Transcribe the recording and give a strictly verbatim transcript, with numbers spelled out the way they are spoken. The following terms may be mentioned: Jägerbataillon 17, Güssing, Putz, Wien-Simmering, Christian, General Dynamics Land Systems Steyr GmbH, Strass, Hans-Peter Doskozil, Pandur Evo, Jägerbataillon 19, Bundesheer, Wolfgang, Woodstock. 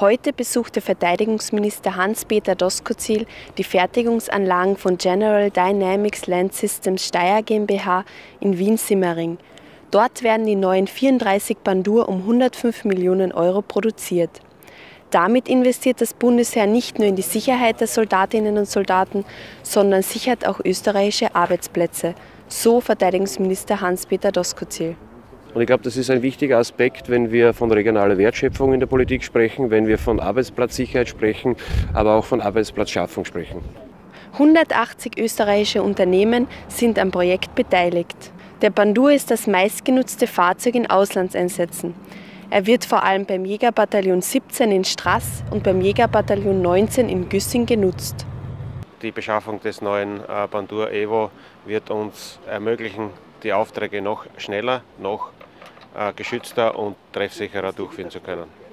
Heute besuchte Verteidigungsminister Hans-Peter Doskozil die Fertigungsanlagen von General Dynamics Land Systems Steyr GmbH in Wien-Simmering. Dort werden die neuen vierunddreißig Pandur um hundertfünf Millionen Euro produziert. Damit investiert das Bundesheer nicht nur in die Sicherheit der Soldatinnen und Soldaten, sondern sichert auch österreichische Arbeitsplätze, so Verteidigungsminister Hans-Peter Doskozil. Und ich glaube, das ist ein wichtiger Aspekt, wenn wir von regionaler Wertschöpfung in der Politik sprechen, wenn wir von Arbeitsplatzsicherheit sprechen, aber auch von Arbeitsplatzschaffung sprechen. hundertachtzig österreichische Unternehmen sind am Projekt beteiligt. Der Pandur ist das meistgenutzte Fahrzeug in Auslandseinsätzen. Er wird vor allem beim Jägerbataillon siebzehn in Strass und beim Jägerbataillon neunzehn in Güssing genutzt. Die Beschaffung des neuen Pandur Evo wird uns ermöglichen, die Aufträge noch schneller, noch geschützter und treffsicherer durchführen zu können.